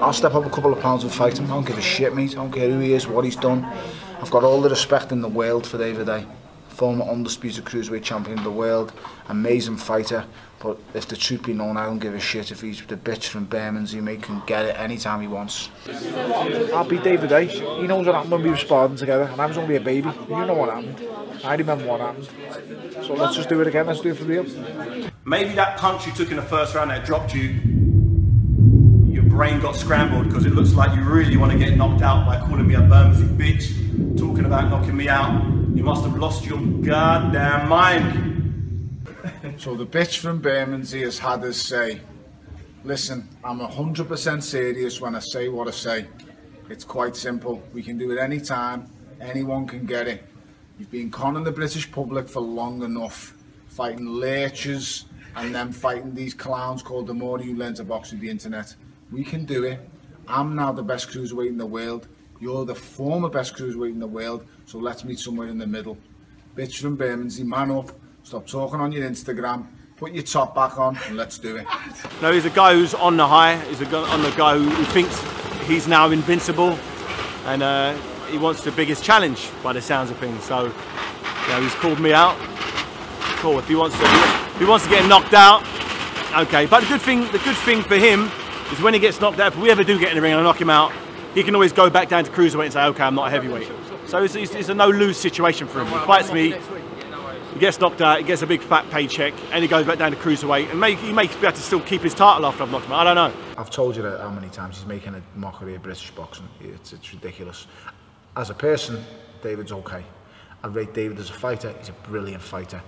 I'll step up a couple of pounds and fight him. I don't give a shit, mate. I don't care who he is, what he's done. I've got all the respect in the world for David Haye. Former undisputed cruiserweight champion of the world, amazing fighter. But if the truth be known, I don't give a shit. If he's the bitch from Bermondsey, mate, can get it any time he wants. I'll beat David Haye. He knows what happened when we were sparring together, and I was only a baby. You know what happened. I remember what happened. So let's just do it again. Let's do it for real. Maybe that punch you took in the first round that dropped you, your brain got scrambled because it looks like you really want to get knocked out by calling me a Bermondsey bitch, talking about knocking me out. You must have lost your goddamn mind. So the bitch from Bermondsey has had us say, listen, I'm 100% serious when I say what I say. It's quite simple. We can do it any time. Anyone can get it. You've been conning the British public for long enough, fighting lurchers and then fighting these clowns called DeMore who learn to box with the internet. We can do it. I'm now the best cruiserweight in the world. You're the former best cruiserweight in the world. So let's meet somewhere in the middle. Bitch from Bermondsey, man up. Stop talking on your Instagram, put your top back on, and let's do it. No, he's a guy who's on the high, he's a guy on the guy who thinks he's now invincible, and he wants the biggest challenge by the sounds of things. So, you know, he's called me out. Cool. If he wants to get knocked out, okay. But the good thing for him is when he gets knocked out, if we ever do get in the ring and knock him out, he can always go back down to cruiserweight and say, okay, I'm not a heavyweight. So it's a no-lose situation for him. He fights me. He gets knocked out, he gets a big fat paycheck, and he goes back down to cruiserweight, and he may be able to still keep his title after I've knocked him out. I don't know. I've told you that how many times he's making a mockery of British boxing. It's ridiculous. As a person, David's okay. I rate David as a fighter. He's a brilliant fighter.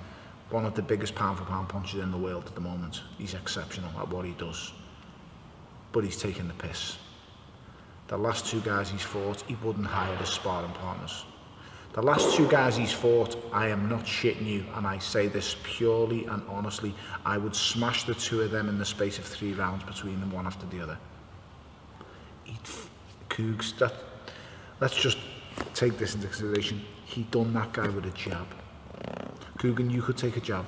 One of the biggest pound-for-pound punchers in the world at the moment. He's exceptional at what he does. But he's taking the piss. The last two guys he's fought, he wouldn't hire as sparring partners. The last two guys he's fought, I am not shitting you, and I say this purely and honestly, I would smash the two of them in the space of 3 rounds between them, one after the other. Coogs, let's just take this into consideration. He done that guy with a jab. Coogan, you could take a jab.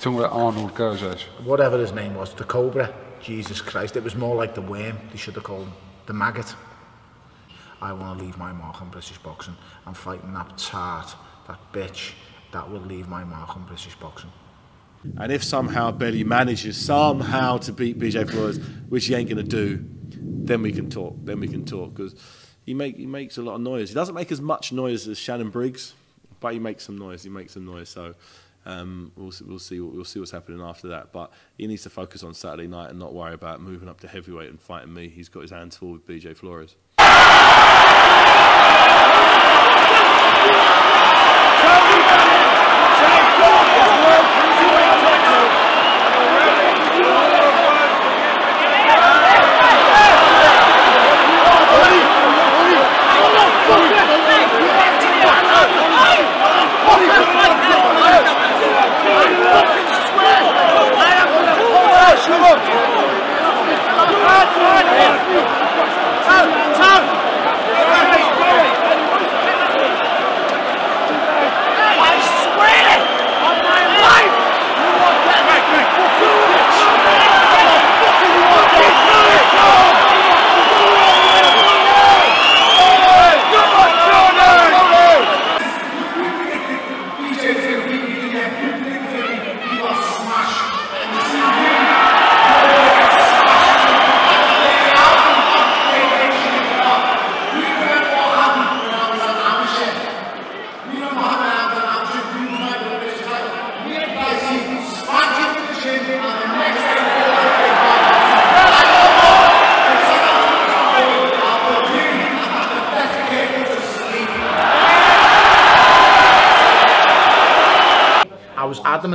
Talking about Arnold Gervais. Whatever his name was, the Cobra. Jesus Christ, it was more like the worm, they should have called him. The maggot. I want to leave my mark on British boxing. I'm fighting that tart, that bitch, that will leave my mark on British boxing. And if somehow Bellew manages somehow to beat BJ Flores, which he ain't going to do, then we can talk. Then we can talk, because he makes a lot of noise. He doesn't make as much noise as Shannon Briggs, but he makes some noise. He makes some noise. So we'll see what's happening after that. But he needs to focus on Saturday night and not worry about moving up to heavyweight and fighting me. He's got his hands full with BJ Flores.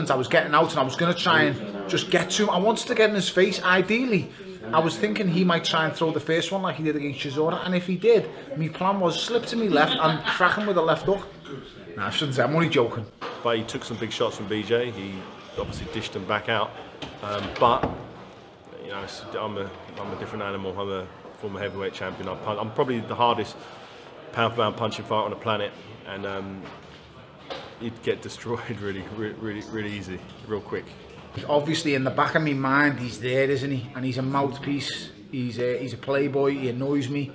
I was getting out and I was going to try and just get to him. I wanted to get in his face, ideally. I was thinking he might try and throw the first one like he did against Chisora, and if he did, my plan was slip to me left and crack him with a left hook. Nah, I shouldn't say, I'm only joking. But he took some big shots from BJ, he obviously dished them back out. But, you know, I'm a different animal. I'm a former heavyweight champion. I'm probably the hardest pound-for-pound punching fighter on the planet, and he'd get destroyed really easy, real quick. obviously in the back of my mind, he's there, isn't he? And he's a mouthpiece. He's a playboy. He annoys me.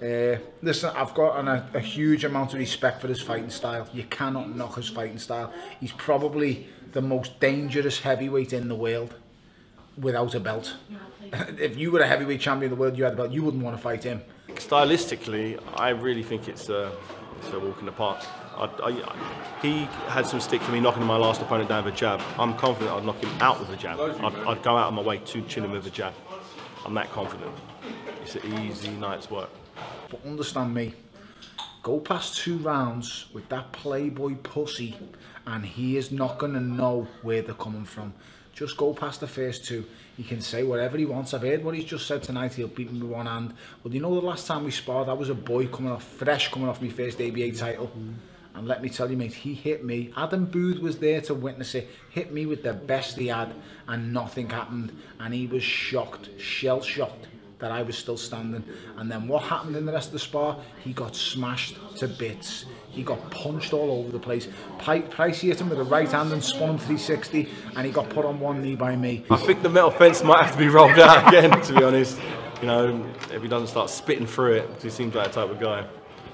Listen, I've got a huge amount of respect for his fighting style. You cannot knock his fighting style. He's probably the most dangerous heavyweight in the world without a belt. If you were a heavyweight champion of the world, you had a belt, you wouldn't want to fight him. Stylistically, I really think it's a walk in the park. He had some stick for me, knocking my last opponent down with a jab. I'm confident I'd knock him out with a jab. I'd go out of my way to chin him with a jab. I'm that confident. It's an easy night's work. But understand me, go past 2 rounds with that playboy pussy and he is not going to know where they're coming from. Just go past the first 2. He can say whatever he wants. I've heard what he's just said tonight. He'll beat me with 1 hand. Well, you know, the last time we sparred, I was a boy coming off, fresh coming off my first ABA title. And let me tell you, mate, he hit me. Adam Booth was there to witness it. Hit me with the best he had and nothing happened. And he was shocked, shell-shocked that I was still standing. And then what happened in the rest of the spar? He got smashed to bits. He got punched all over the place. Price hit him with a right hand and spun him 360, and he got put on 1 knee by me. I think the metal fence might have to be rolled out again, to be honest. You know, if he doesn't start spitting through it, because he seems like that type of guy.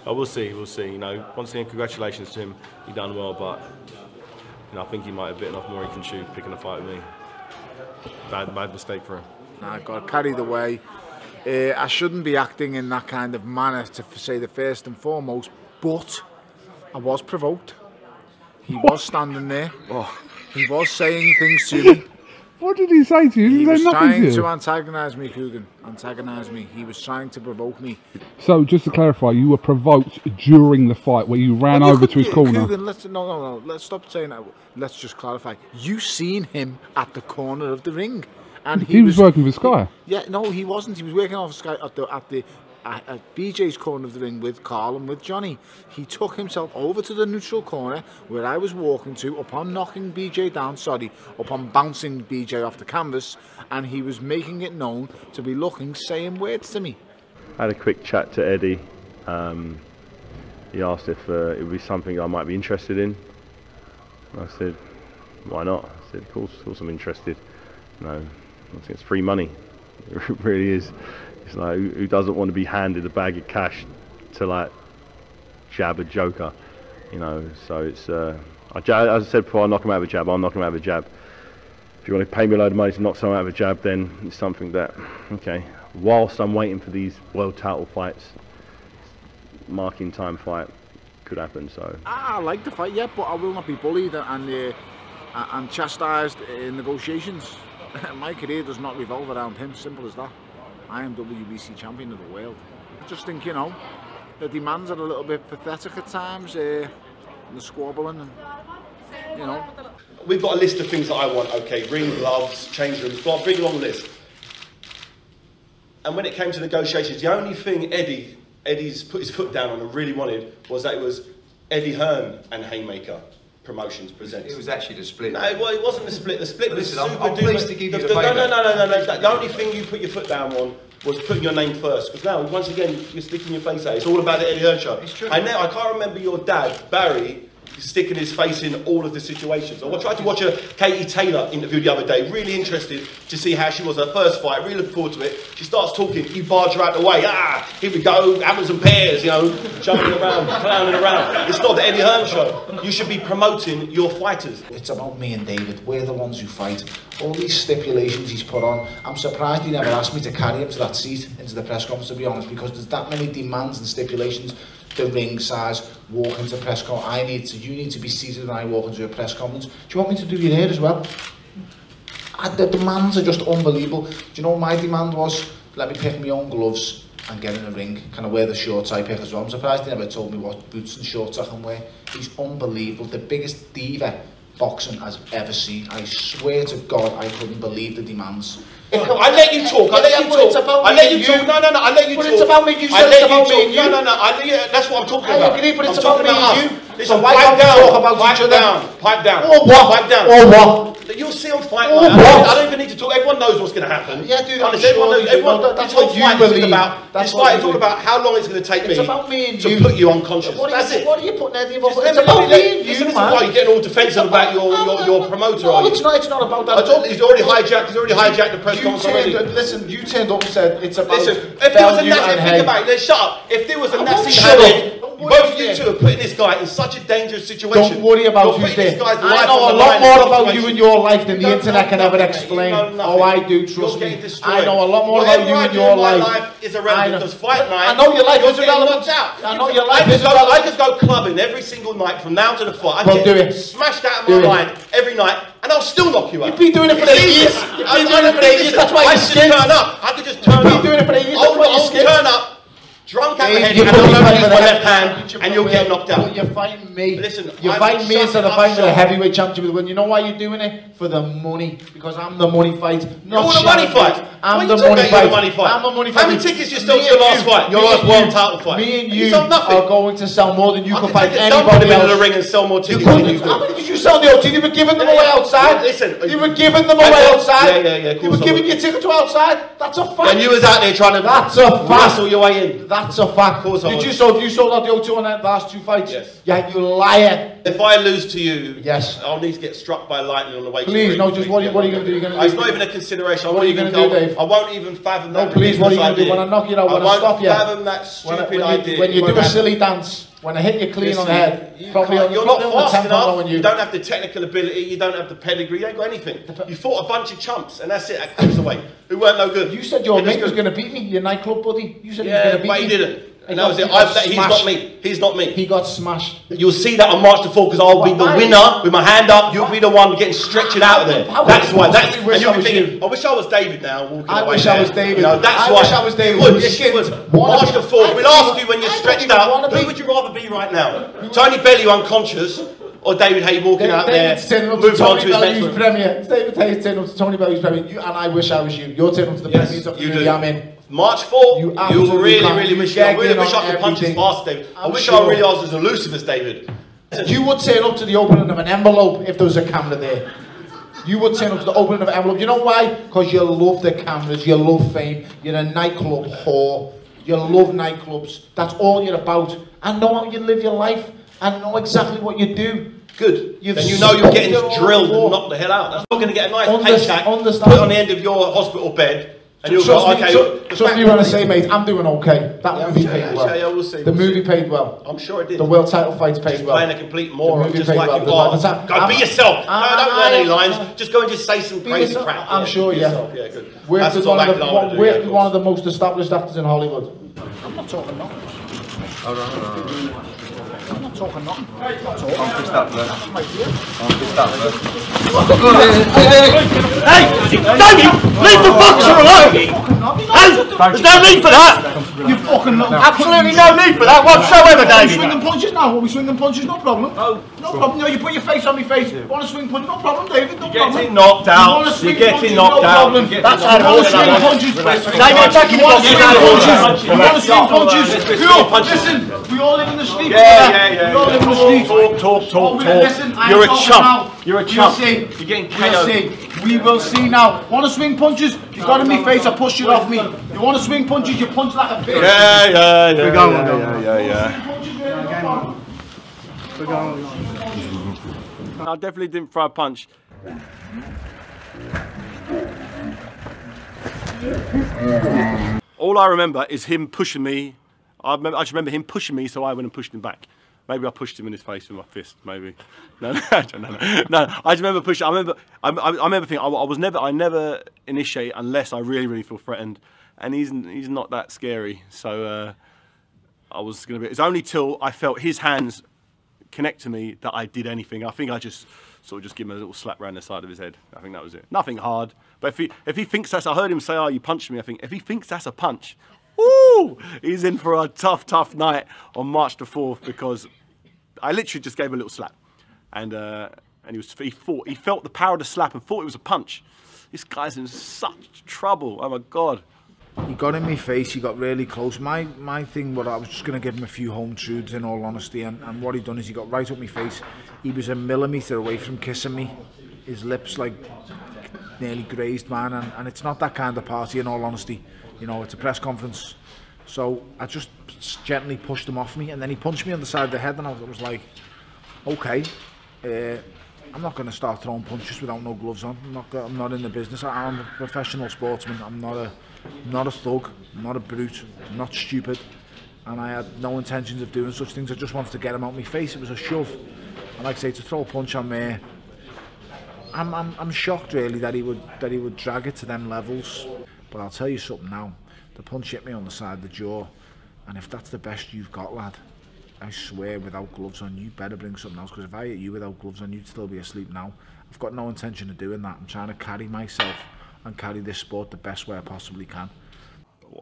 But we'll see, we'll see. You know, once again, congratulations to him. He done well, but you know, I think he might have bitten off more than he can chew picking a fight with me. Bad mistake for him. I've got carried away. I shouldn't be acting in that kind of manner, to say the first and foremost, but I was provoked. He was standing there. Oh, he was saying things to me. What did he say to you? He was trying to antagonise me, Coogan. Antagonise me. He was trying to provoke me. So, just to clarify, you were provoked during the fight where you ran over to his corner? Coogan, no, let's stop saying that. Let's just clarify. You seen him at the corner of the ring. And he was working for Sky. Yeah, no, he wasn't. He was working off Sky at BJ's corner of the ring with Carl and with Johnny. He took himself over to the neutral corner where I was walking to, upon knocking BJ down. Sorry, upon bouncing BJ off the canvas, and he was making it known to be looking, saying words to me. I had a quick chat to Eddie. He asked if it would be something I might be interested in. I said, "Why not?" I said, "Of course I'm interested." No. I think it's free money. It really is. It's like, who doesn't want to be handed a bag of cash to like jab a joker, you know? So it's as I said before, I'll knock him out of a jab. I'll knock him out of a jab. If you want to pay me a load of money to knock someone out of a jab, then it's something that, okay, whilst I'm waiting for these world title fights, marking time fight could happen. So I like the fight, yeah, but I will not be bullied and chastised in negotiations. My career does not revolve around him, simple as that. I am WBC champion of the world. I just think, you know, the demands are a little bit pathetic at times, and the squabbling, and, you know. We've got a list of things that I want, okay, ring, gloves, change rooms, blah, big long list. And when it came to negotiations, the only thing Eddie's put his foot down on and really wanted was that it was Eddie Hearn and Haymaker Promotions presents. It was actually the split. No, well, it wasn't the split. The split was super. I'm pleased to give you the payback. No. The only thing you put your foot down on was putting your name first. Because now, once again, you're sticking your face out. It's all about the Eddie Hearn show. It's true. And now I can't remember your dad, Barry, sticking his face in all of the situations. I tried to watch a Katie Taylor interview the other day. Really interested to see how she was her first fight. Really looking forward to it. She starts talking. You barge her out the way. Ah, here we go. Apples and pears, you know, jumping around, clowning around. It's not the Eddie Hearn show. You should be promoting your fighters. It's about me and David. We're the ones who fight. All these stipulations he's put on. I'm surprised he never asked me to carry him to that seat, into the press conference, to be honest, because there's that many demands and stipulations. The ring size, walk into press conference. You need to be seated when I walk into a press conference. Do you want me to do your hair as well? The demands are just unbelievable. Do you know what my demand was? Let me pick my own gloves and get in the ring. Can I wear the shorts I pick as well? I'm surprised he never told me what boots and shorts I can wear. He's unbelievable. The biggest diva boxing has ever seen. I swear to God, I couldn't believe the demands. I let you talk. I let you talk. I let you talk. No. I let you talk. But it's about me. You said it's about me. No. That's what I'm talking about. I agree, but it's about me and you. Listen, pipe down. Pipe down. Pipe down. Or what? that you'll see on Fight Night. I don't even need to talk. Everyone knows what's going to happen. Yeah, dude. Honestly, sure everyone knows. Everyone, well, that's what you believe. About. That's this fight is all about how long it's going to take me to put you unconscious. That's it. What are you putting there? It's about me and you, man. This is why you're getting all defensive about your promoter, are you? It's not about that. He's already hijacked the press conference already. Listen, you turned up and said it's about Listen, if there was a Nazi, think about it. Shut up. If there was a Nazi happening, both of you two are putting this guy in such a dangerous situation. Don't worry about who's there. I know a lot more about you and your life than the internet can ever explain. Oh, I do, trust me. I know a lot more about you and your life. My life is irrelevant. Because Fight Night, I know your life is irrelevant. I know your life is irrelevant. I just go clubbing every single night from now to the fight. I get smashed out of my mind every night. And I'll still knock you out. You've been doing it for 8 years. You've been doing it for 8 years. That's why you should turn up. I could just turn up. You've been doing it for 8 years. I'll turn up, drunk out the head, and I'll never use my left hand, and you'll get knocked out. But you're fighting me. Listen, you're fighting me instead of fighting for the heavyweight championship. You know why you're doing it? For the money. Because I'm the money fight. Not the money fight. I'm the money fight. I'm the money fight. How many tickets you sold to your last fight? Your last world title fight. Me and you are going to sell more than you can fight anybody else. The ring and sell more tickets than you do. How many did you sell in the O2? You were giving them away outside. Listen, you were giving them away outside. Yeah. You were giving your ticket to outside. That's a fact. And you was out there trying to. That's a fact. Wrestle your way in. That's a fact. Did you so? If you sold out the O2 on that last 2 fights, yes. Yeah, you liar. If I lose to you, yes, I'll need to get struck by lightning on the way. Please, no. Just what are you going to do? You're going to. It's not even a consideration. What are you going to do, Dave? I won't even fathom that. No, please, what are you going to do? When I knock you out, when I stop you. I won't fathom that stupid idea. When you do a silly dance, when I hit you clean on the head, you're not fast enough. You don't have the technical ability, you don't have the pedigree, you ain't got anything. You fought a bunch of chumps, and that's it, at Cruiserweight, who weren't no good. You said your mate was going to beat me, your nightclub buddy. You said he was going to beat me. Yeah, but he didn't. And that was it. He's not me. He's not me. He got smashed. You'll see that on March the 4th because I'll be the winner with my hand up. You'll be the one getting stretched out of there. That's why. That's. And you'll be thinking, I wish I was David now. Walking I wish I was David. No, that's why. I wish I was David. March the 4th. We'll ask you when you're stretched out. Who would you rather be right now? Tony Bellew unconscious or David Haye walking out there? Moved on to his next one. David Haye's turning up to Tony Bellew's premier. And I wish I was you. You're turning up to the premiers of the community I'm in. March 4th, you really wish I really wish I could punch as fast, David. I wish I really was as elusive as David. You would turn up to the opening of an envelope if there was a camera there. You would turn up to the opening of an envelope. You know why? Because you love the cameras, you love fame, you're a nightclub whore, you love nightclubs. That's all you're about. I know how you live your life, I know exactly what you do. Good. Then you know you're getting drilled and knocked the hell out. That's not going to get a nice paycheck put on the end of your hospital bed. Trust me, you want to say, mate, I'm doing okay. The movie paid well. I'm sure it did. The world title fights paid well. Playing a complete moron, just like you are. Go be yourself. I don't learn any lines. Just go and just say some crazy crap. I'm sure, yeah. Yeah, good. We're one of the most established actors in Hollywood. I'm not talking nothing. I'm not talking nothing. I'm Chris Douglas. Hey, Davey, leave the boxer alone! Hey, there's no need for that! You fucking little... Absolutely no need for that whatsoever, Davey! Swinging punches now, we swinging punches, no problem. No problem, no, you put your face on my face. Want to swing punches, no problem, David, no problem. You're getting knocked out, you're getting knocked out. That's how it all is. Davey, attacking punches. You want to swing punches. Listen, we all live in the street. Yeah. Talk. You're a chump. You're getting KO'd. We will see now. Want to swing punches? You got in my face, I pushed it off me. You want to swing punches? You punch like a bitch. Yeah. We're going. I definitely didn't throw a punch. All I remember is him pushing me. I just remember him pushing me, so I went and pushed him back. Maybe I pushed him in his face with my fist. Maybe. No, I don't know. No, I just remember pushing. I remember thinking I never initiate unless I really feel threatened, and he's not that scary. So I was gonna be. It's only till I felt his hands connect to me that I did anything. I think I just sort of just give him a little slap round the side of his head. I think that was it. Nothing hard. But if he thinks that's, I heard him say, "Oh, you punched me." I think if he thinks that's a punch. Ooh, he's in for a tough night on March the 4th because I literally just gave a little slap, and he felt the power of the slap and thought it was a punch. This guy's in such trouble. Oh my God. He got in my face. He got really close. My thing was I was just going to give him a few home truths in all honesty, and what he done is he got right up my face. He was a millimetre away from kissing me. his lips like nearly grazed, man, and it's not that kind of party, in all honesty. You know, it's a press conference. So I just gently pushed him off me, and then he punched me on the side of the head, and I was like, okay, I'm not going to start throwing punches without no gloves on. I'm not in the business. I'm a professional sportsman. I'm not a thug. I'm not a brute. I'm not stupid. And I had no intentions of doing such things. I just wanted to get him out of my face. It was a shove. And like I say, to throw a punch on me, I'm shocked really that he would drag it to them levels. But I'll tell you something now. The punch hit me on the side of the jaw. And if that's the best you've got, lad, I swear, without gloves on, you better bring something else, because if I hit you without gloves on, you'd still be asleep now. I've got no intention of doing that. I'm trying to carry myself and carry this sport the best way I possibly can.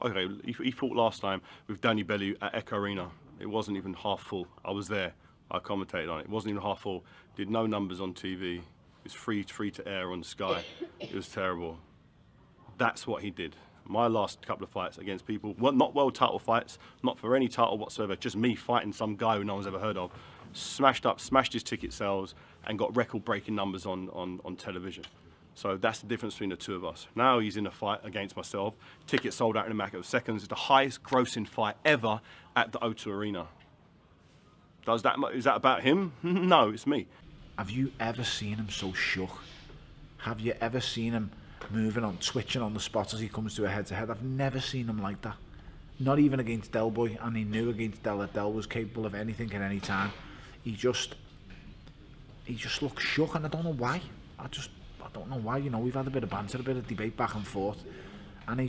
Okay, he fought last time with Danny Bellew at Echo Arena. It wasn't even half full. I was there. I commentated on it. It wasn't even half full. Did no numbers on TV. It was free to air on Sky. It was terrible. That's what he did. My last couple of fights against people, well, not world title fights, not for any title whatsoever, just me fighting some guy who no one's ever heard of, smashed his ticket sales and got record-breaking numbers on television. So that's the difference between the two of us. Now he's in a fight against myself, tickets sold out in a matter of seconds, it's the highest grossing fight ever at the O2 Arena. Is that about him? No, it's me. Have you ever seen him so shook? Have you ever seen him moving on, twitching on the spot as he comes to a head-to-head? I've never seen him like that. Not even against Del Boy, and he knew against Del that Del was capable of anything at any time. He just looked shook, and I don't know why. I don't know why. You know, we've had a bit of banter, a bit of debate back and forth, and I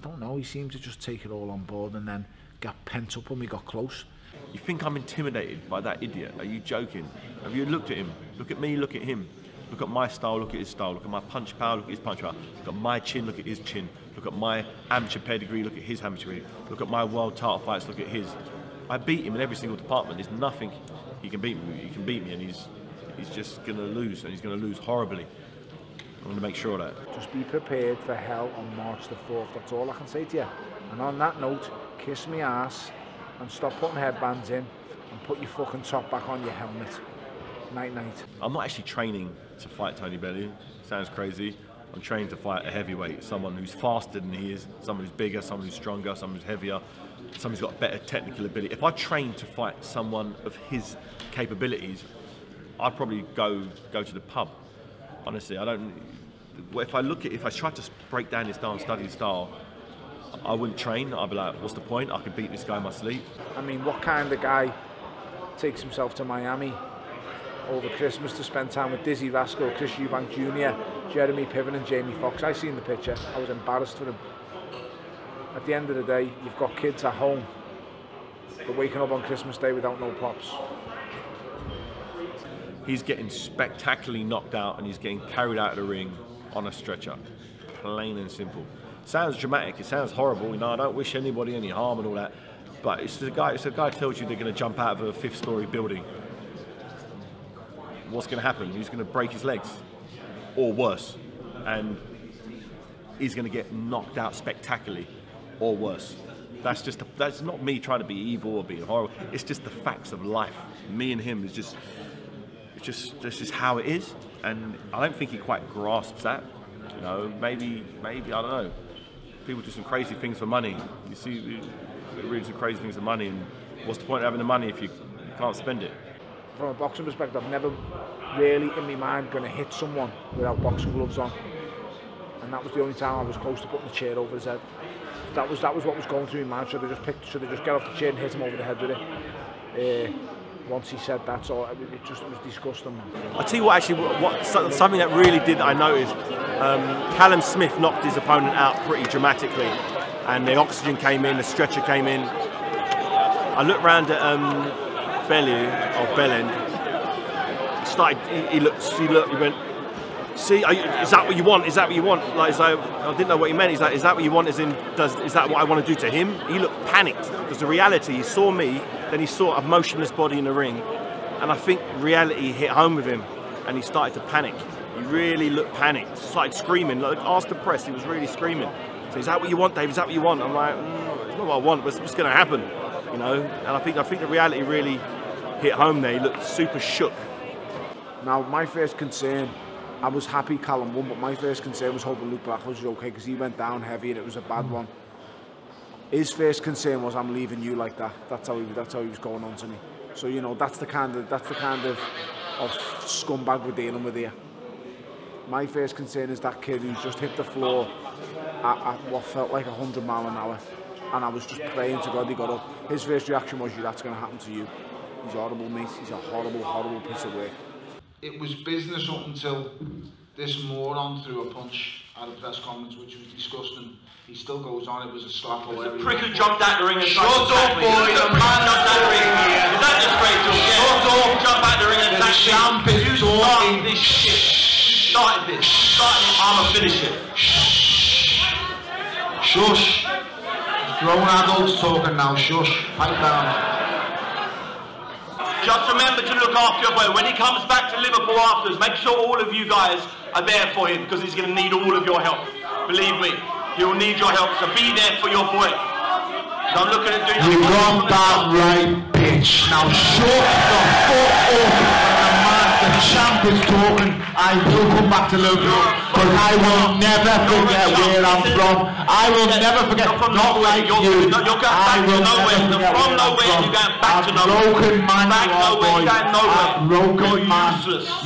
don't know. He seemed to just take it all on board, and then got pent up when we got close. You think I'm intimidated by that idiot? Are you joking? Have you looked at him? Look at me. Look at him. Look at my style, look at his style, look at my punch power, look at his punch power, look at my chin, look at his chin, look at my amateur pedigree, look at his amateur pedigree, look at my world title fights, look at his. I beat him in every single department. There's nothing he can beat me. He can beat me, and he's just going to lose, and he's going to lose horribly. I'm going to make sure of that. Just be prepared for hell on March the 4th, that's all I can say to you. And on that note, kiss me ass, and stop putting headbands in, and put your fucking top back on your helmet. Night, night. I'm not actually training to fight Tony Bellew. Sounds crazy. I'm trained to fight a heavyweight, someone who's faster than he is, someone who's bigger, someone who's stronger, someone who's heavier, someone who's got better technical ability. If I trained to fight someone of his capabilities, I'd probably go to the pub. Honestly, I don't. If I look at, if I tried to break down his style and study his style, I wouldn't train. I'd be like, what's the point? I could beat this guy in my sleep. I mean, what kind of guy takes himself to Miami over Christmas to spend time with Dizzee Rascal, Chris Eubank Jr, Jeremy Piven and Jamie Foxx? I seen the picture, I was embarrassed for him. At the end of the day, you've got kids at home, but waking up on Christmas Day without no props. He's getting spectacularly knocked out and he's getting carried out of the ring on a stretcher. Plain and simple. Sounds dramatic, it sounds horrible, you know, I don't wish anybody any harm and all that, but it's the guy who tells you they're going to jump out of a 5th-story building. What's going to happen? He's going to break his legs, or worse, and he's going to get knocked out spectacularly, or worse. That's just that's not me trying to be evil or being horrible. It's just the facts of life. Me and him is just this is how it is, and I don't think he quite grasps that. You know, maybe I don't know. People do some crazy things for money. You see, they really do some crazy things for money, and what's the point of having the money if you can't spend it? From a boxing perspective, I've never really in my mind going to hit someone without boxing gloves on, and that was the only time I was close to putting the chair over his head. That was what was going through my mind. Should they just get off the chair and hit him over the head with it? Once he said that, so it was disgusting. I'll tell you what, actually, something that really did I noticed. Callum Smith knocked his opponent out pretty dramatically, and the oxygen came in, the stretcher came in. I looked round at Bellew, he went, see, is that what you want? Is that what you want? Like, so I didn't know what he meant. He's like, is that what you want? As in, is that what I want to do to him? He looked panicked, because the reality, he saw me, then he saw a motionless body in the ring, and I think reality hit home with him, and he started to panic. He really looked panicked, started screaming, like, asked the press, he was really screaming. So, is that what you want, Dave? Is that what you want? I'm like, it's not what I want, but what's going to happen? You know, and I think the reality really hit home there. He looked super shook. Now, my first concern I was happy Callum won, but my first concern was hoping Luke Blackwood was okay, because he went down heavy and it was a bad one. His first concern was, I'm leaving you like that. That's how he was going on to me. So, you know, that's the kind of scumbag we're dealing with here. My first concern is that kid who's just hit the floor at what felt like 100 mile an hour, and I was just praying to God he got up. His first reaction was, that's going to happen to you. He's horrible, mate. He's a horrible, horrible piece of work. It was business up until this moron threw a punch at a press conference, which was disgusting. He still goes on. It was a slap away. The prick who jumped out the ring and shut up, boy. The man up that ring. Is that just great to get? Shut up, jump out the ring and attack. Champ is talking this shit. Started this. Started it. I'm a finisher. Shush. Grown adults talking now. Shush. Pipe down. Just remember to look after your boy. When he comes back to Liverpool afterwards, make sure all of you guys are there for him, because he's going to need all of your help. Believe me, he'll need your help. So be there for your boy. So I'm looking at doing. You wrong that right, bitch. Now shut the fuck up. The champ is talking. I will come back to Liverpool, but I will never forget where I'm from. I will never forget. Not like you. I will never forget where I'm from. A broken man, you are, boy. A broken man.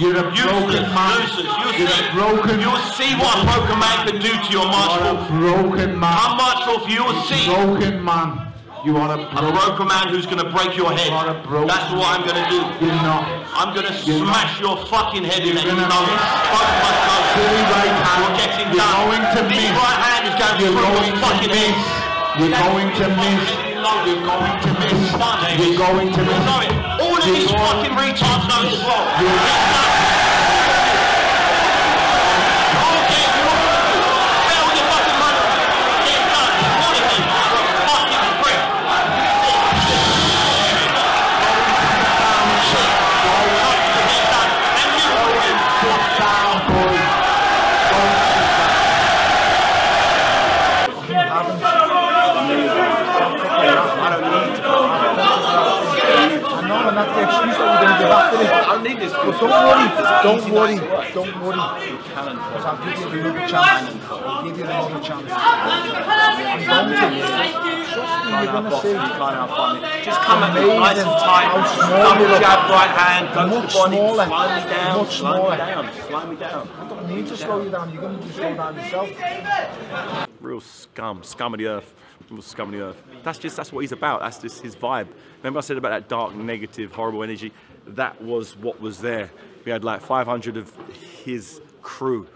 You're a broken man. You're a broken man. You'll see what a broken man can do to your marshal. You're a broken man. I'm marshal. You'll see. Broken man. You are a broken man who's going to break your head. That's what I'm going to do. You're not. I'm going to smash your fucking head in. You know it. Fuck my face. You're getting done. You're going to miss. This right hand is going to miss. You're going to miss. You're going to miss. You're going to miss. All of these fucking retards know it's wrong. Don't worry. Because I'll give you another chance. You're going to see. Just come at me nice and tight. Double jab, right hand, go to the body, slow me down. I don't need to slow you down. You're going to slow down yourself. Real scum of the earth. That's what he's about. That's just his vibe. Remember I said about that dark, negative, horrible energy? That was what was there. We had like 500 of his crew.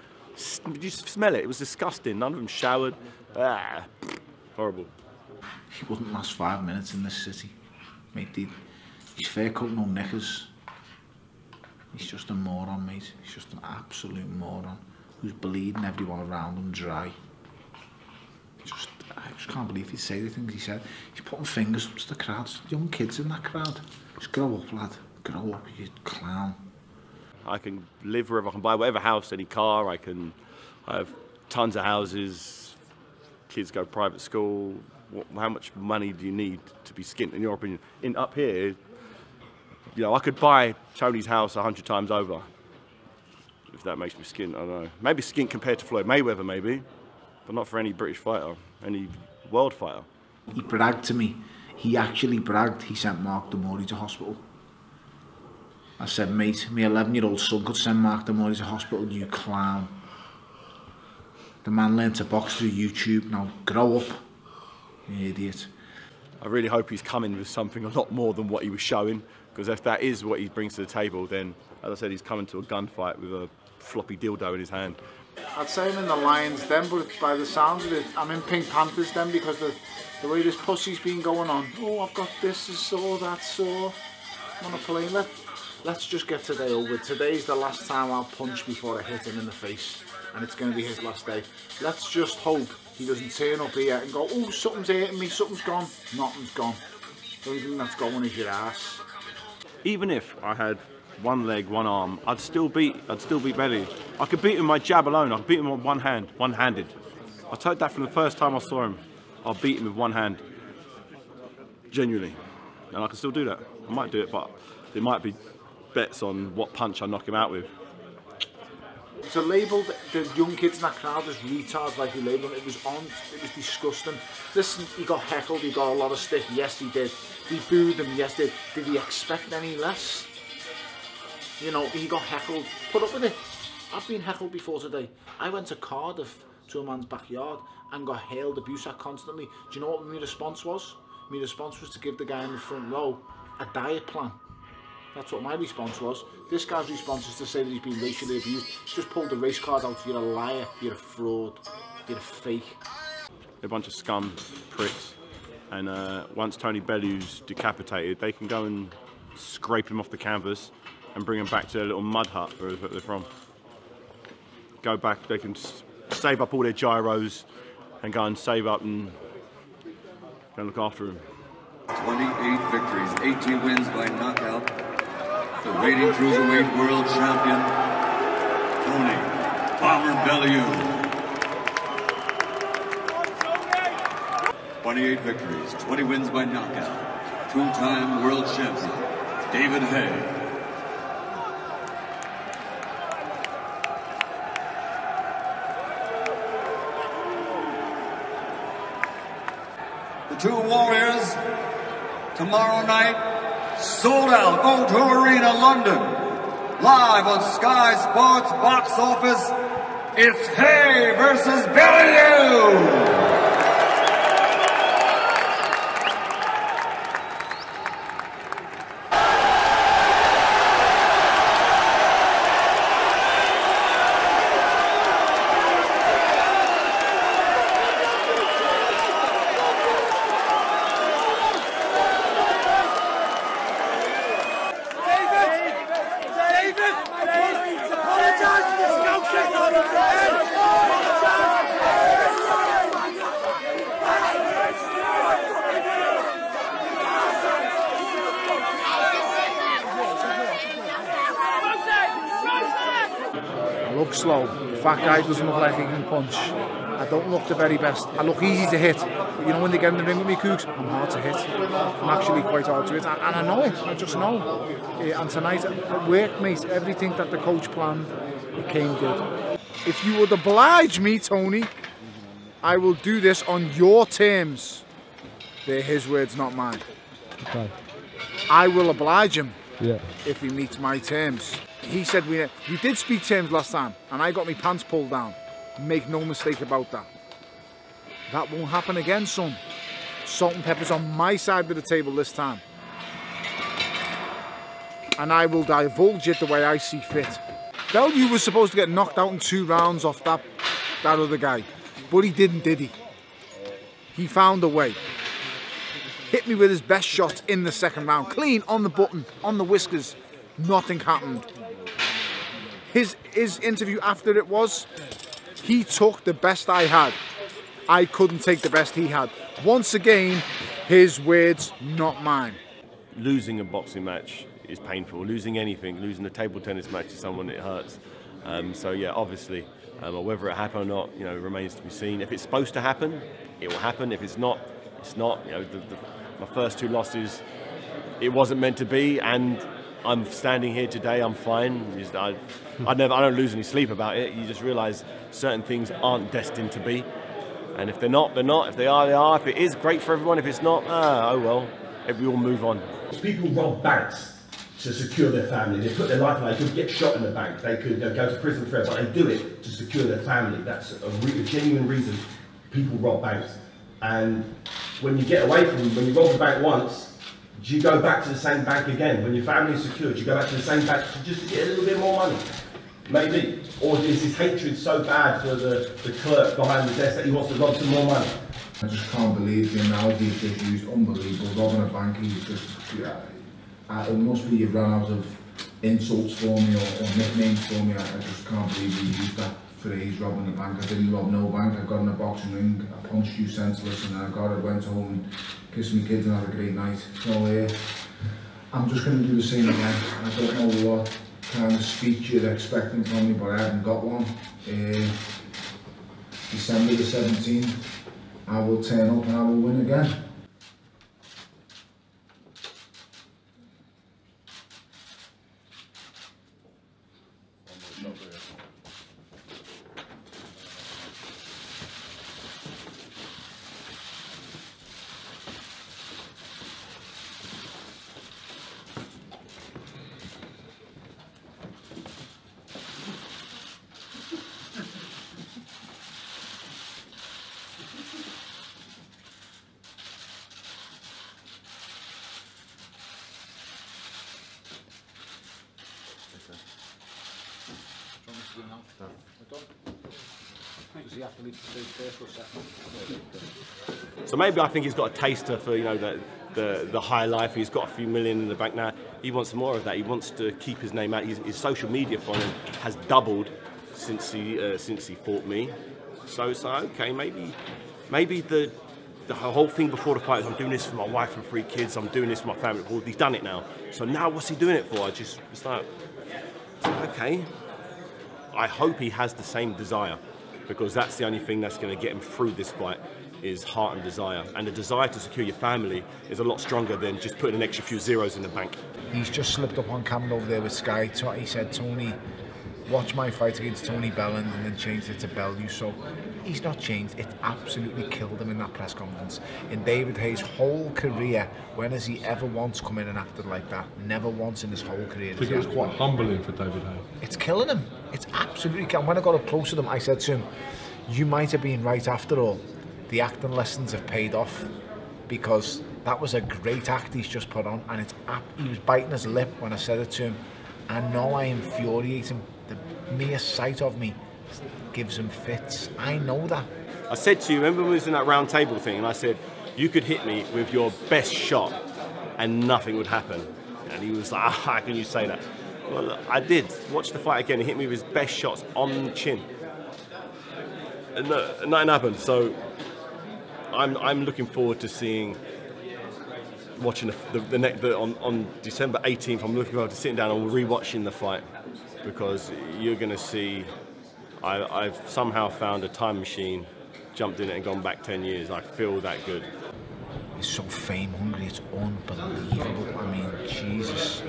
Did you smell it? It was disgusting. None of them showered. Ah, horrible. He wouldn't last 5 minutes in this city. Mate, he's fair cut, no knickers. He's just a moron, mate. He's just an absolute moron who's bleeding everyone around him dry. I just can't believe he'd say the things he said. He's putting fingers up to the crowd. There's young kids in that crowd. Just grow up, lad. Grow up, you clown. I can live wherever I can, buy whatever house, any car. I have tons of houses. Kids go to private school. How much money do you need to be skint, in your opinion? Up here, you know, I could buy Tony's house 100 times over. If that makes me skint, I don't know. Maybe skint compared to Floyd Mayweather, maybe. But not for any British fighter, any world fighter. He bragged to me. He actually bragged he sent Mark DeMore to hospital. I said, mate, my 11-year-old son could send Mark DeMore to hospital, you clown. The man learned to box through YouTube. Now grow up, you idiot. I really hope he's coming with something a lot more than what he was showing, because if that is what he brings to the table, then, as I said, he's coming to a gunfight with a floppy dildo in his hand. I'd say I'm in the Lions then, but by the sounds of it, I'm in Pink Panthers then, because the way this pussy's been going on. Oh, I've got this sore, that sore. I'm on a plane. Let's just get today over. Today's the last time I'll punch before I hit him in the face, and it's going to be his last day. Let's just hope he doesn't turn up here and go, oh, something's hurting me, something's gone. Nothing's gone. The only thing that's gone is your ass. Even if I had one leg, one arm, I'd still beat Bellew. I could beat him with my jab alone. I could beat him with one hand, one-handed. I took that from the first time I saw him. I beat him with one hand, genuinely. And I can still do that. I might do it, but there might be bets on what punch I knock him out with. To label the young kids in that crowd as retards like he labelled them, it was disgusting. Listen, he got heckled, he got a lot of stick, yes he did. He booed them, yes he did. Did he expect any less? You know, he got heckled, put up with it. I've been heckled before today. I went to Cardiff, to a man's backyard, and got hailed abuse at constantly. Do you know what my response was? My response was to give the guy in the front row a diet plan. That's what my response was. This guy's response is to say that he's been racially abused. He's just pulled the race card out. You're a liar, you're a fraud, you're a fake. They're a bunch of scum pricks. And once Tony Bellew's decapitated, they can go and scrape him off the canvas and bring him back to their little mud hut wherever they're from. Go back, they can save up all their gyros and go and save up and go and look after him. 28 victories, 18 wins by knockout. The reigning cruiserweight world champion, Tony Bomber Bellew. 28 victories, 20 wins by knockout. Two-time world champion, David Haye. Two Warriors, tomorrow night, sold out, O2 Arena, London. Live on Sky Sports box office, it's Haye versus Bellew. Slow, the fat guy doesn't look like he can punch. I don't look the very best. I look easy to hit, but you know when they get in the ring with me, Coogs, I'm hard to hit. I'm actually quite hard to hit, and I know it, I just know. And tonight, at work, mate, everything that the coach planned, it came good. If you would oblige me, Tony, I will do this on your terms. They're his words, not mine. Okay. I will oblige him, yeah, if he meets my terms. He said we did speak terms last time and I got my pants pulled down. Make no mistake about that. That won't happen again, son. Salt and pepper's on my side of the table this time. And I will divulge it the way I see fit. Bellew was supposed to get knocked out in 2 rounds off that other guy. But he didn't, did he? He found a way. Hit me with his best shot in the 2nd round. Clean, on the button, on the whiskers. Nothing happened. His interview after it was, he took the best I had. I couldn't take the best he had. Once again, his words, not mine. Losing a boxing match is painful. Losing anything, losing a table tennis match to someone, it hurts. So yeah, obviously, whether it happened or not, you know, remains to be seen. If it's supposed to happen, it will happen. If it's not, it's not. You know, my first 2 losses, it wasn't meant to be, and I'm standing here today, I'm fine. I don't lose any sleep about it. You just realise certain things aren't destined to be. And if they're not, they're not. If they are, they are. If it is, great for everyone. If it's not, oh well. We all move on. People rob banks to secure their family. They put their life away. They could get shot in the bank. They could go to prison forever. But they do it to secure their family. That's a genuine reason people rob banks. And when you get away from them, when you rob the bank once, do you go back to the same bank again? When your family is secured, do you go back to the same bank just to get a little bit more money? Maybe. Or is his hatred so bad for the clerk behind the desk that he wants to rob some more money? I just can't believe the analogy he's just used. Unbelievable. Robbing a bank, he's just... it must be you've run out of insults for me or nicknames for me. I just can't believe he used that phrase, robbing a bank. I didn't rob no bank. I got in a boxing ring. I punched you senseless and I went home and kissed my kids and had a great night. So I'm just going to do the same again. I don't know what kind of speech you're expecting from me, but I haven't got one. December the 17th, I will turn up and I will win again. Does he have to leave the first or second? So maybe I think he's got a taster for, you know, the high life. He's got a few million in the bank now. He wants more of that. He wants to keep his name out. His social media following has doubled since he fought me. So okay, maybe the whole thing before the fight is, I'm doing this for my wife and 3 kids. I'm doing this for my family. Well, he's done it now. So now what's he doing it for? It's like, okay. I hope he has the same desire, because that's the only thing that's going to get him through this fight is heart and desire. And the desire to secure your family is a lot stronger than just putting an extra few zeros in the bank. He's just slipped up on camera over there with Sky. He said, Tony, watch my fight against Tony Bellew, and then changed it to Bellew. So he's not changed. It absolutely killed him in that press conference. In David Haye's whole career, when has he ever once come in and acted like that? Never once in his whole career. I think it was quite humbling for David Haye. It's killing him. It's absolutely killing him. When I got up close to him, I said to him, you might have been right after all. The acting lessons have paid off, because that was a great act he's just put on, and he was biting his lip when I said it to him. I know I infuriate him. The mere sight of me gives him fits. I know that. I said to you, remember when we was in that round table thing, and I said, you could hit me with your best shot and nothing would happen. And he was like, how can you say that? Well, look, I did. Watch the fight again. He hit me with his best shots on the chin. And look, nothing happened. So I'm looking forward to watching on December 18th, I'm looking forward to sitting down and re-watching the fight, because you're going to see, I've somehow found a time machine, jumped in it and gone back 10 years. I feel that good. He's so fame hungry, it's unbelievable. I mean, Jesus.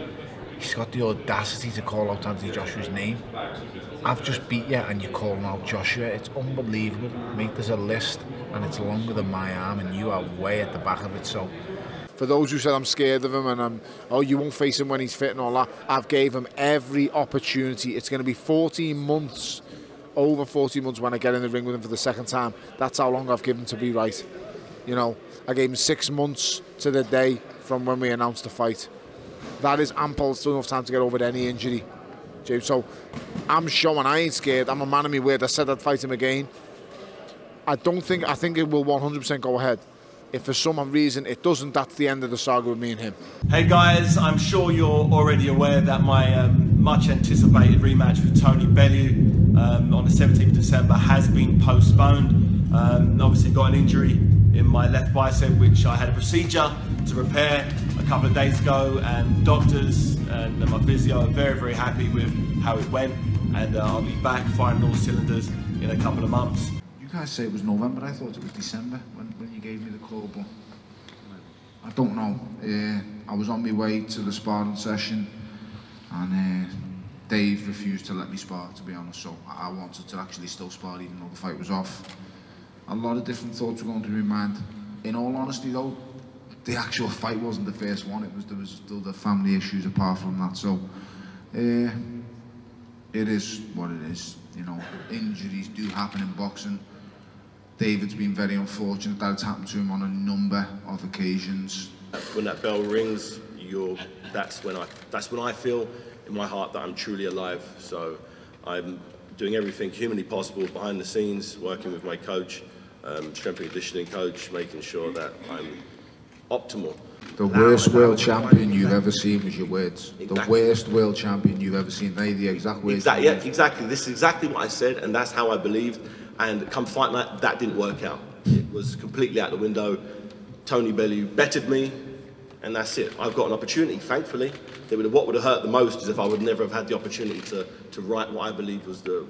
He's got the audacity to call out Anthony Joshua's name. I've just beat you and you're calling out Joshua. It's unbelievable. Mate, there's a list and it's longer than my arm, and you are way at the back of it. So for those who said I'm scared of him and you won't face him when he's fit and all that, I've gave him every opportunity. It's going to be 14 months, over 14 months when I get in the ring with him for the second time. That's how long I've given to be right. You know, I gave him 6 months to the day from when we announced the fight. That is ample, still enough time to get over any injury, James. So I'm showing I ain't scared. I'm a man of my word. I said I'd fight him again. I think it will 100% go ahead. If for some reason it doesn't, that's the end of the saga with me and him. Hey guys, I'm sure you're already aware that my much anticipated rematch with Tony Bellew on the 17th of December has been postponed. Obviously got an injury in my left bicep, which I had a procedure to repair a couple of days ago, and doctors and my physio are very, very happy with how it went, and I'll be back firing all cylinders in a couple of months. You guys say it was November, I thought it was December when you gave me the call, but I don't know. I was on my way to the sparring session and Dave refused to let me spar, to be honest, so I wanted to actually still spar even though the fight was off. A lot of different thoughts were going through my mind. In all honesty though, the actual fight wasn't the first one, there was still the family issues apart from that, so it is what it is. You know, injuries do happen in boxing. David's been very unfortunate that it's happened to him on a number of occasions. When that bell rings, that's when I feel in my heart that I'm truly alive. So I'm doing everything humanly possible behind the scenes, working with my coach, strength and conditioning coach, making sure that I'm optimal. The worst world champion you've ever seen was your words. Exactly. The worst world champion you've ever seen. They the exact words. Exactly, yeah, exactly. This is exactly what I said, and that's how I believed. And come fight night, that didn't work out. It was completely out the window. Tony Bellew bettered me, and that's it. I've got an opportunity, thankfully. What would have hurt the most is if I would never have had the opportunity to right what I believe was the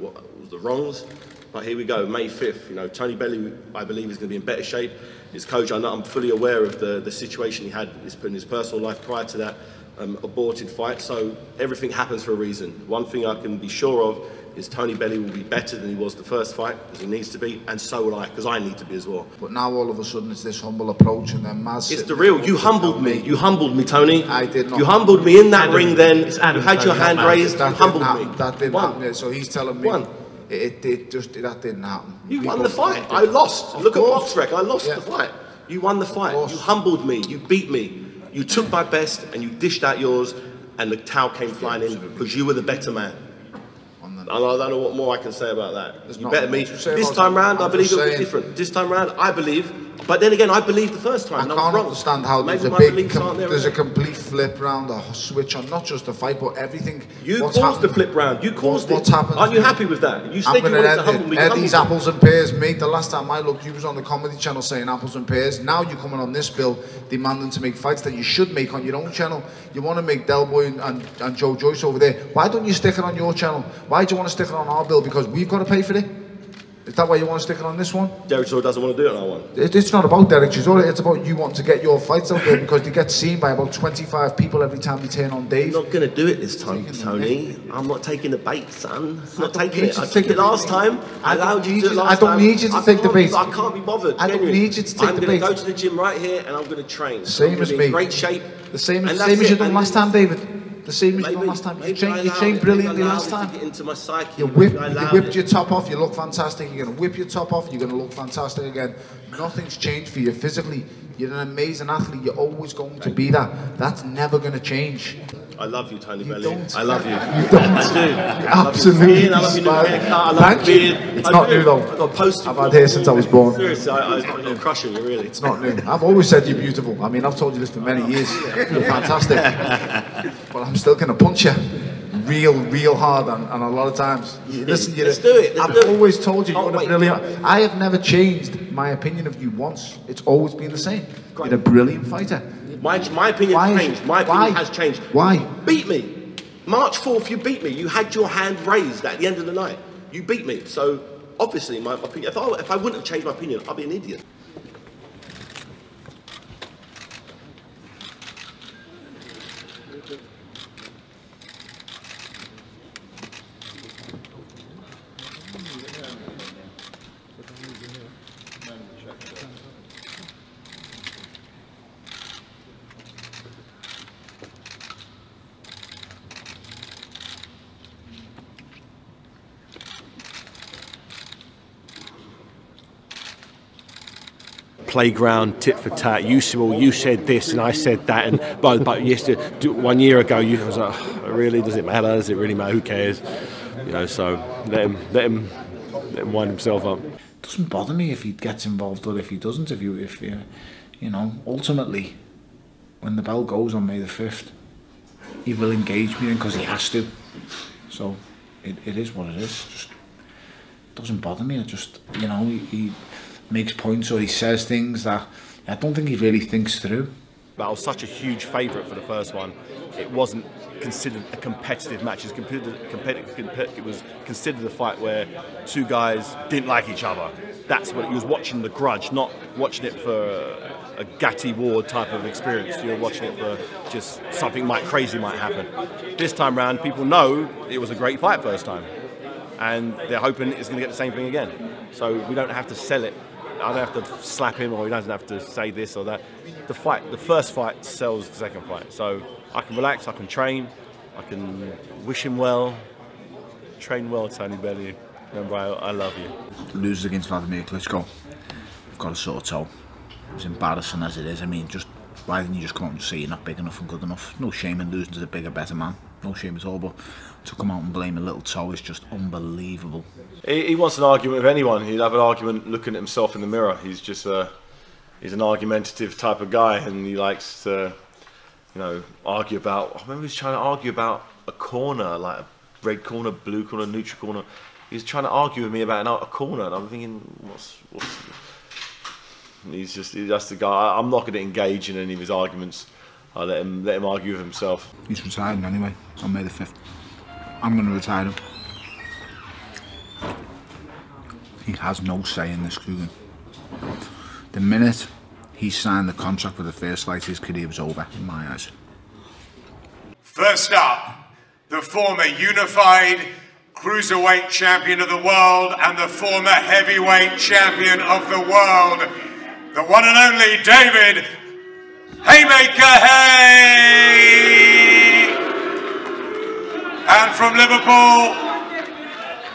wrongs. But here we go, May 5th. You know, Tony Bellew, I believe, is going to be in better shape. His coach, I'm fully aware of the situation he had in his personal life prior to that aborted fight. So everything happens for a reason. One thing I can be sure of is Tony Bellew will be better than he was the first fight, as he needs to be, and so will I, because I need to be as well. But now all of a sudden it's this humble approach, and then Maz... It's the real, you humbled me. You humbled me, Tony. I did not. You humbled me in that ring then. You had your hand raised, you humbled me. That didn't happen, so he's telling me... That didn't happen. You won the fight. I lost. Look at BoxRec. I lost the fight. You won the fight. You humbled me. You beat me. You took my best and you dished out yours, and the towel came flying in because you were the better man. I don't know what more I can say about that. There's you better me. This time round, I believe it was different. This time round, I believe. But then again, I believed the first time. I can't understand how there's a complete flip round, a switch on not just the fight, but everything. You caused the flip round. You caused it. What's happened? Aren't you happy with that? You said you wanted to humble me. Eddie's apples and pears, mate. The last time I looked, you was on the Comedy Channel saying apples and pears. Now you're coming on this bill demanding to make fights that you should make on your own channel. You want to make Del Boy and Joe Joyce over there. Why don't you stick it on your channel? Why do you want to stick it on our bill? Because we've got to pay for it. Is that why you want to stick it on this one? Derek Chisora doesn't want to do it on that one. It's not about Derek Chisora, it's about you want to get your fights out there because they get seen by about 25 people every time they turn on Dave. I'm not going to do it this time, Tony. I'm not taking the bait, son. I'm not taking it. I took it last time. I allowed you to do it last time. I don't need you to take the bait. I can't be bothered. I don't need you to take the bait. I'm going to go to the gym right here and I'm going to train. Same as me. In great shape. The same as you done last time, David. The same as you done last time. You changed brilliantly last time. Into my psyche, you whipped your top off, you look fantastic. You're going to whip your top off, you're going to look fantastic again. Nothing's changed for you physically. You're an amazing athlete. You're always going to be that. That's never going to change. I love you, Tony Bellew. I love you. You don't. I do. Absolutely. I love you. I love you. It's not new though. I've got posters. I've had here since I was born. Seriously, I'm crushing you, really. It's not new. I've always said you're beautiful. I mean, I've told you this for many years. You're fantastic. But I'm still going to punch you real hard and a lot of times. Listen, let's do it. I've always told you you're brilliant. I have never changed my opinion of you once. It's always been the same. You're a brilliant fighter. My opinion has changed. My opinion has changed. Why? Beat me. March 4th, you beat me. You had your hand raised at the end of the night. You beat me. So, obviously, my opinion... If I wouldn't have changed my opinion, I'd be an idiot. Playground, tit for tat. You said this and I said that, and but yesterday, 1 year ago, I was like, oh, really? Does it matter? Does it really matter? Who cares? You know. So let him wind himself up. It doesn't bother me if he gets involved or if he doesn't. You know, ultimately, when the bell goes on May the 5th, he will engage me because he has to. So it is what it is. Just it doesn't bother me. I just, you know, he makes points or he says things that I don't think he really thinks through. But I was such a huge favourite for the first one. It wasn't considered a competitive match. It was considered a fight where two guys didn't like each other. That's what he was watching. The Grudge, not watching it for a Gatty Ward type of experience. You're watching it for just something crazy might happen. This time round, people know it was a great fight first time, and they're hoping it's going to get the same thing again. So we don't have to sell it. I don't have to slap him, or he doesn't have to say this or that. The first fight sells the second fight. So I can relax, I can train, I can wish him well. Train well, Tony Bellew. Remember, I love you. Loses against Vladimir Klitschko. I've got a sore toe. It's embarrassing as it is. I mean, just why didn't you just come out and say you're not big enough and good enough? No shame in losing to the bigger, better man. No shame at all, but to come out and blame a little toe is just unbelievable. He wants an argument with anyone. He'll have an argument looking at himself in the mirror. He's just he's an argumentative type of guy, and he likes to, you know, argue about. I remember he was trying to argue about a corner, like a red corner, blue corner, neutral corner. He was trying to argue with me about a corner, and I'm thinking, what's he's just, that's the guy. I'm not going to engage in any of his arguments. I'll let him argue with himself. He's retiring anyway, on May the 5th. I'm going to retire him. He has no say in this, Coogan. The minute he signed the contract with the first fight, his career was over, in my eyes. First up, the former unified cruiserweight champion of the world and the former heavyweight champion of the world, the one and only David Haye! And from Liverpool,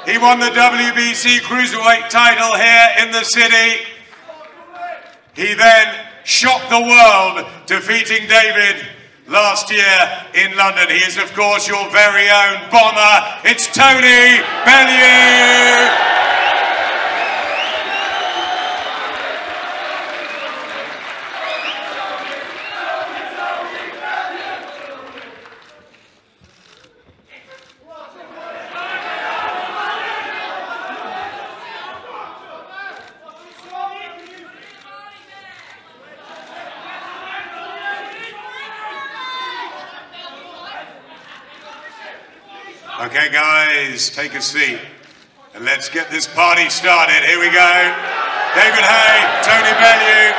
he won the WBC Cruiserweight title here in the city. He then shocked the world, defeating David last year in London. He is, of course, your very own bomber. It's Tony Bellew. Okay, guys, take a seat and let's get this party started. Here we go. David Haye, Tony Bellew.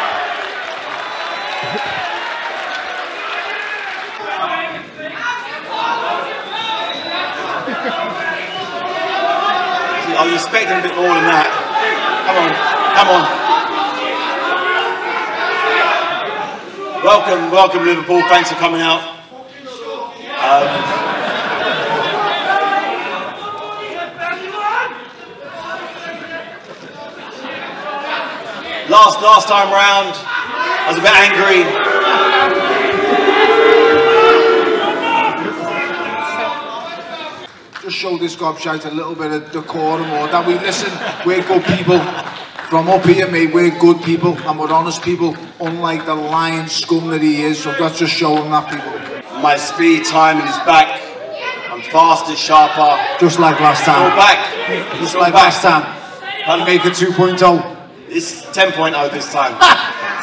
I was expecting a bit more than that. Come on, come on. Welcome, welcome, Liverpool. Thanks for coming out. Last time round, I was a bit angry. Just show this gobshite a little bit of decorum, or that we listen. We're good people from up here, mate. We're good people and we're honest people, unlike the lying scum that he is. So that's just showing that, people. My speed timing is back. I'm faster, sharper. Just like last time. Go back. Just like last time. I'll make it 2.0. It's 10.0 this time.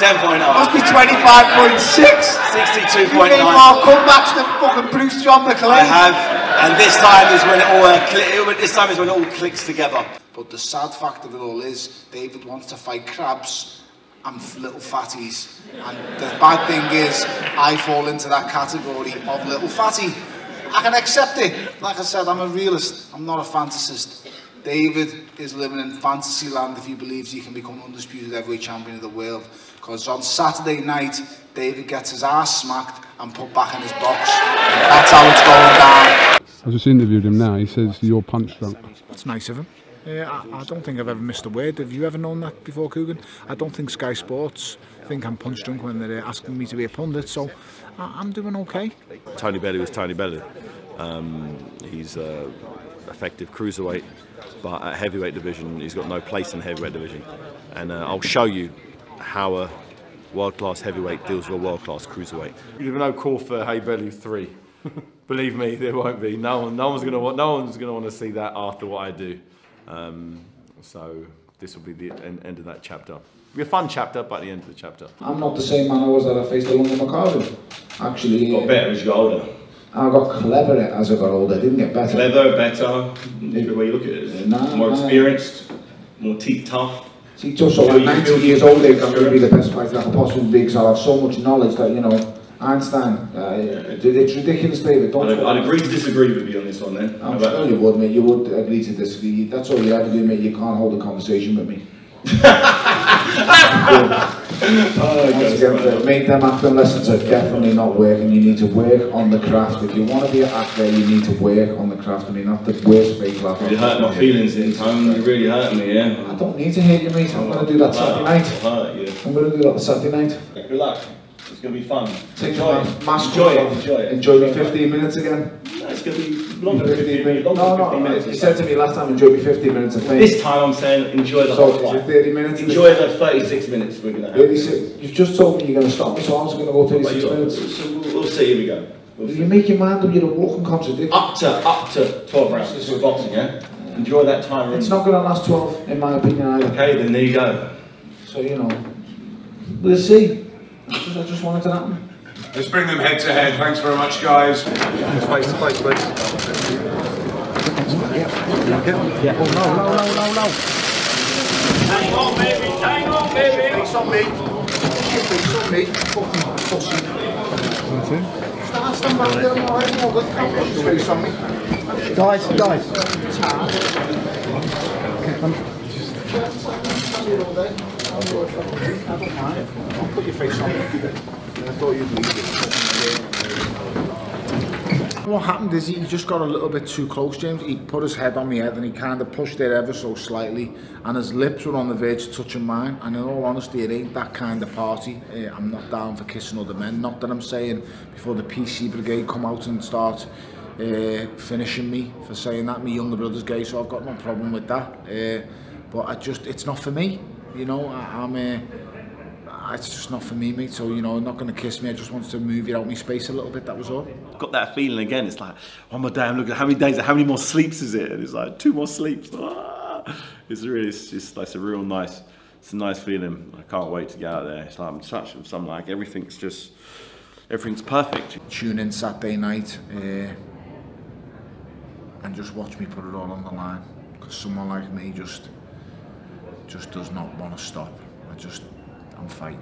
10.0. Must be 25.6. 62.9. You made more comebacks than fucking Bruce John McLean. I have, and this time is when it all clicks together. But the sad fact of it all is, David wants to fight crabs and little fatties, and the bad thing is, I fall into that category of little fatty. I can accept it. Like I said, I'm a realist. I'm not a fantasist. David is living in fantasy land if he believes he can become undisputed heavyweight champion of the world. Because on Saturday night, David gets his ass smacked and put back in his box. And that's how it's going down. I just interviewed him now. He says you're punch drunk. That's nice of him. I don't think I've ever missed a word. Have you ever known that before, Coogan? I don't think Sky Sports think I'm punch drunk when they're asking me to be a pundit. So I'm doing okay. Tony Bellew is Tony Bellew. He's effective cruiserweight. But at heavyweight division, he's got no place in the heavyweight division. And I'll show you how a world-class heavyweight deals with a world-class cruiserweight. There'll be no call for Hey Bellew 3. Believe me, there won't be. No one's gonna want to see that after what I do. So this will be the end of that chapter. It'll be a fun chapter, but the end of the chapter. I'm not the same man I was that I faced along with my Carvin. Actually, you got better as you got older. I got cleverer as I got older, I didn't get better. Clever, better, every way you look at it. Nah, more experienced, more teeth tough. Teeth tough, so at 90 years old, I'm going to be the best fighter I can possibly be because I have so much knowledge that, you know, Einstein, it's ridiculous, David. Don't I'd agree to disagree with you on this one then. I'm sure you would, mate, you would agree to disagree. That's all you ever do, mate, you can't hold a conversation with me. Mate, them acting lessons are definitely not working. You need to work on the craft. If you want to be an actor, you need to work on the craft. I mean, not the worst fake laugh. You hurt my feelings in time. You really hurt me, yeah. I don't need to hate you, mate. I'm going to do that Saturday night. I'm going to do that Saturday night. Good luck. It's going to be fun. Take your mask off. Enjoy me 15 minutes again. No, it's going to be longer than 15 minutes. No, you said to me last time, enjoy me 15 minutes of fame. This time I'm saying enjoy the whole fight. 30 minutes? Enjoy the 36 minutes we're going to have. 36? You've just told me you're going to stop me, so I'm just going to go 36 minutes. So we'll see, here we go. If you make your mind up, you're a walking contradiction. Up to 12 rounds. This is boxing, yeah? Enjoy that time. It's not going to last 12, in my opinion, either. Okay, then there you go. So, you know, we'll see. I just wanted to happen. Let's bring them head to head. Thanks very much, guys. Face to face, please. Yeah. Oh, no. Hang on, baby. Hang on, baby. It's on me. It's on me. Fucking fussy. Stand back there. I'm already over. It's on me. Guys. It's hard. Okay, I don't mind. I'll put your face on. I thought you'd leave it. What happened is he just got a little bit too close, James. He put his head on my head and he kind of pushed it ever so slightly, and his lips were on the verge of touching mine. And in all honesty, it ain't that kind of party. I'm not down for kissing other men. Not that I'm saying before the PC Brigade come out and start finishing me for saying that. My younger brother's gay, so I've got no problem with that. But I just, it's not for me. You know, it's just not for me, mate. So, you know, not going to kiss me. I just wanted to move it out of my space a little bit. That was all. Got that feeling again. It's like, oh my damn, look at how many days, how many more sleeps is it? And it's like, 2 more sleeps. Ah! It's really, it's just, it's a real nice, it's a nice feeling. I can't wait to get out of there. It's like, I'm touched with something, like everything's just, everything's perfect. Tune in Saturday night and just watch me put it all on the line. Because someone like me just does not want to stop. I'm fighting.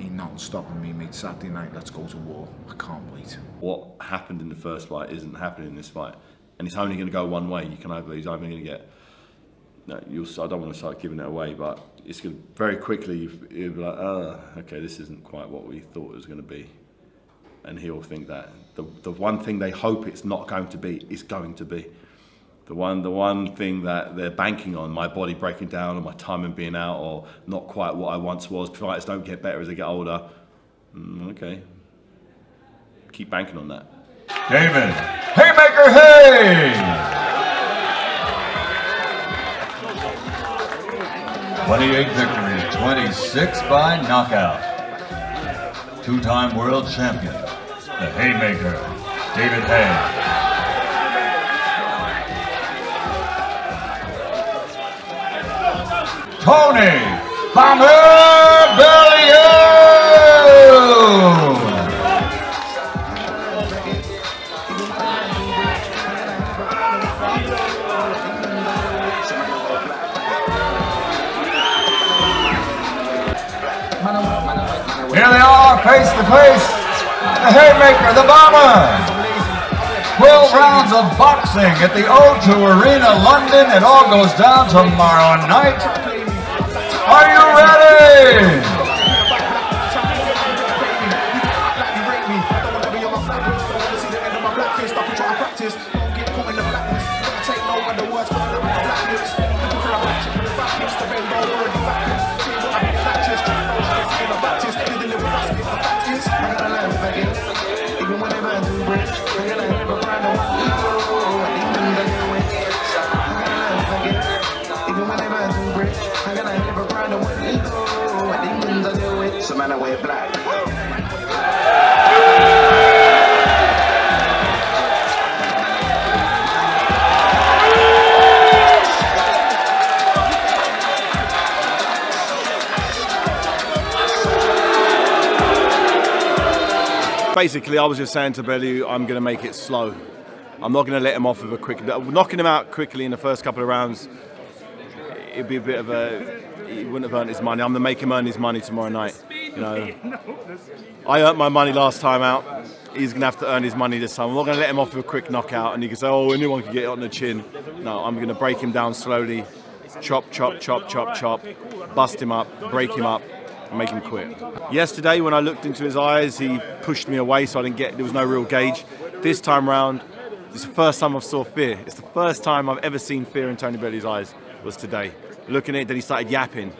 Ain't nothing stopping me, mate. Saturday night, let's go to war. I can't wait. What happened in the first fight isn't happening in this fight, and it's only going to go one way. You can either, he's only going to get. No, I don't want to start giving it away, but it's going to, very quickly. You'll be like, okay, this isn't quite what we thought it was going to be, and he'll think that the one thing they hope it's not going to be is going to be. The one thing that they're banking on, my body breaking down or my timing being out or not quite what I once was. Fighters don't get better as they get older. Okay. Keep banking on that. David Haymaker Haye! 28 victories, 26 by knockout. Two-time world champion, the Haymaker, David Haye. Tony Bellew! Here they are, face to face. The Haymaker, the Bomber. 12 rounds of boxing at the O2 Arena, London. It all goes down tomorrow night. Are you ready? Basically, I was just saying to Bellew, I'm going to make it slow. I'm not going to let him off with a quick... Knocking him out quickly in the first couple of rounds, it'd be a bit of a... He wouldn't have earned his money. I'm going to make him earn his money tomorrow night. You know, I earned my money last time out. He's going to have to earn his money this time. I'm not going to let him off with a quick knockout and he can say, oh, anyone can get it on the chin. No, I'm going to break him down slowly. Chop, chop, chop, chop, chop. Bust him up, break him up. Make him quit. Yesterday when I looked into his eyes, he pushed me away, so I didn't get, there was no real gauge. This time round, it's the first time I've saw fear. It's the first time I've ever seen fear in Tony Bellew's eyes was today. Looking at it, then he started yapping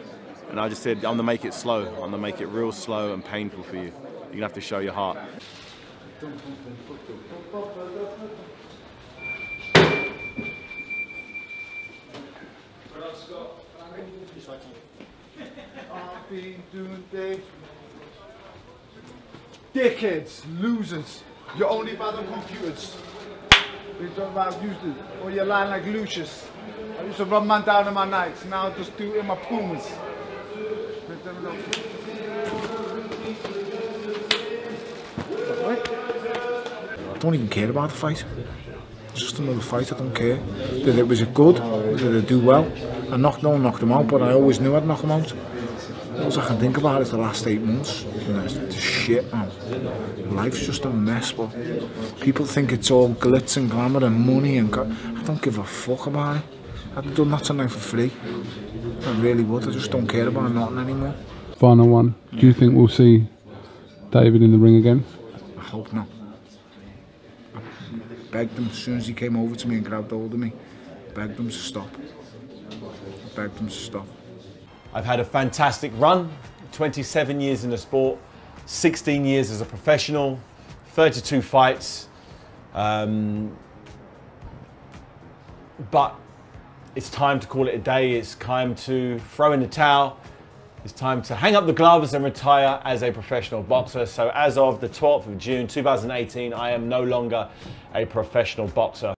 and I just said, I'm gonna make it slow. I'm gonna make it real slow and painful for you. You're gonna have to show your heart. Dickheads, losers, you're only by the computers. They don't have users, or you're lying like Lucius. I used to run man down in my nights, now I just do it in my Pumas. I don't even care about the fight. It's just another fight, I don't care. Did it, was it good? Did it do well? I knocked them out, but I always knew I'd knock them out. All I can think about is the last 8 months. It's shit, man. Life's just a mess, but people think it's all glitz and glamour and money and... I don't give a fuck about it. I'd done that tonight for free. I really would. I just don't care about nothing anymore. Final one. Do you think we'll see David in the ring again? I hope not. begged him, as soon as he came over to me and grabbed hold of me, begged him to stop. Begged him to stop. I've had a fantastic run, 27 years in the sport, 16 years as a professional, 32 fights, but it's time to call it a day. It's time to throw in the towel. It's time to hang up the gloves and retire as a professional boxer. So as of the 12th of June 2018, I am no longer a professional boxer.